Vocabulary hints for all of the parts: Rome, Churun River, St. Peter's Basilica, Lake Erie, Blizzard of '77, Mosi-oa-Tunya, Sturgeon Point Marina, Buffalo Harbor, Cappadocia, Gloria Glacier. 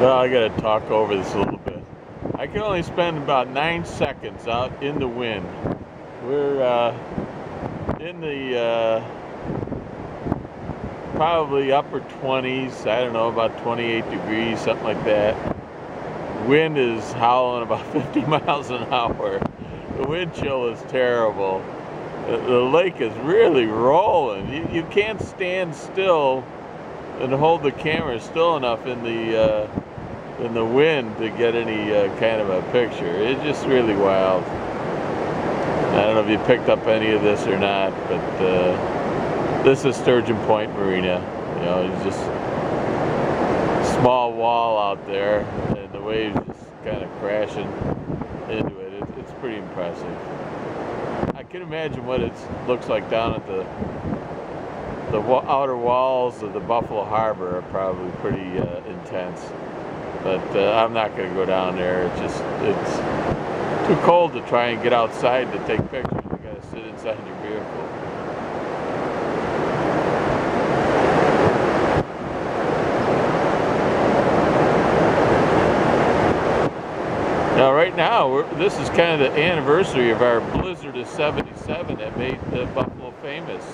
Well, I gotta talk over this a little bit. I can only spend about 9 seconds out in the wind. We're in the probably upper 20s, I don't know, about 28 degrees, something like that. Wind is howling about 50 miles an hour. The wind chill is terrible. The lake is really rolling. You can't stand still and hold the camera still enough in the wind to get any kind of a picture. It's just really wild. I don't know if you picked up any of this or not, but this is Sturgeon Point Marina. You know, it's just a small wall out there, and the waves just kind of crashing into it. It's pretty impressive. I can imagine what it looks like down at the outer walls of the Buffalo Harbor. Are probably pretty intense, but I'm not going to go down there. It's too cold to try and get outside to take pictures. You got to sit inside your vehicle. Now, right now, this is kind of the anniversary of our Blizzard of '77 that made Buffalo famous.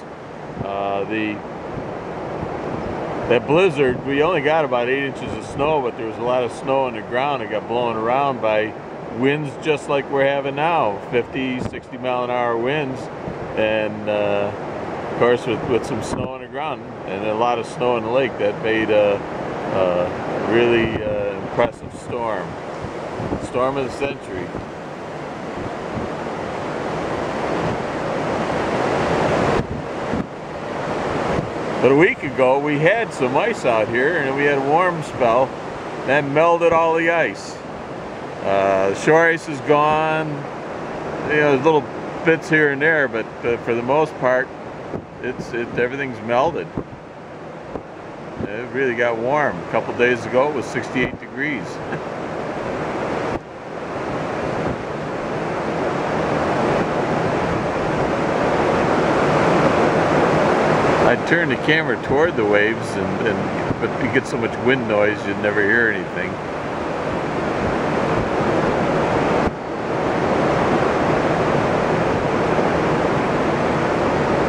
That blizzard, we only got about 8 inches of snow, but there was a lot of snow on the ground. It got blown around by winds just like we're having now, 50, 60 mile an hour winds, and of course with some snow on the ground and a lot of snow in the lake. That made a really impressive storm. Storm of the century. But a week ago we had some ice out here, and we had a warm spell that melted all the ice. Shore ice is gone. You know, there's little bits here and there, but for the most part, everything's melted. It really got warm. A couple days ago, it was 68 degrees. Turn the camera toward the waves, but you get so much wind noise you'd never hear anything.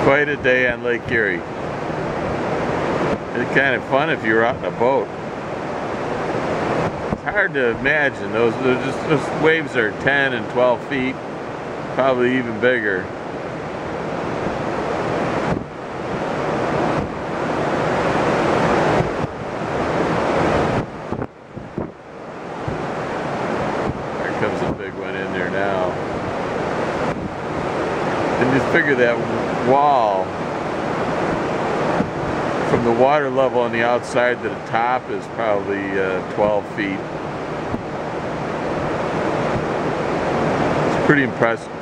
Quite a day on Lake Erie. It's kind of fun if you're out in a boat. It's hard to imagine. Those waves are 10 and 12 feet, probably even bigger. Figure that wall from the water level on the outside to the top is probably 12 feet. It's pretty impressive.